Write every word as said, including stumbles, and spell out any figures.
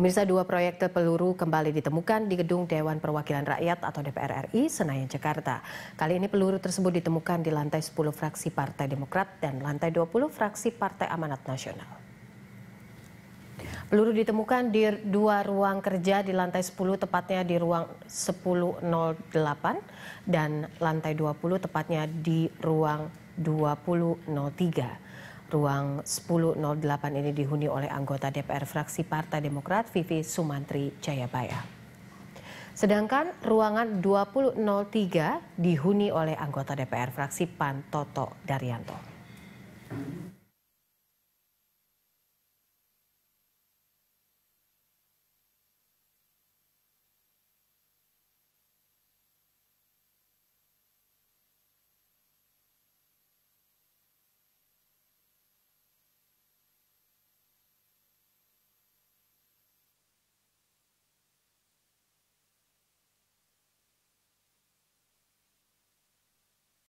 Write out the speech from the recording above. Pemirsa, dua proyektil peluru kembali ditemukan di Gedung Dewan Perwakilan Rakyat atau D P R R I, Senayan, Jakarta. Kali ini peluru tersebut ditemukan di lantai sepuluh fraksi Partai Demokrat dan lantai dua puluh fraksi Partai Amanat Nasional. Peluru ditemukan di dua ruang kerja di lantai sepuluh, tepatnya di ruang sepuluh nol delapan dan lantai dua puluh, tepatnya di ruang dua puluh nol tiga. Ruang sepuluh nol delapan ini dihuni oleh anggota D P R fraksi Partai Demokrat Vivi Sumantri Jayabaya. Sedangkan ruangan dua puluh nol tiga dihuni oleh anggota D P R fraksi P A N Toto Daryanto.